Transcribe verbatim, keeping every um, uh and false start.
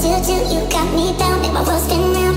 to do. You got me bound, make my world spin round.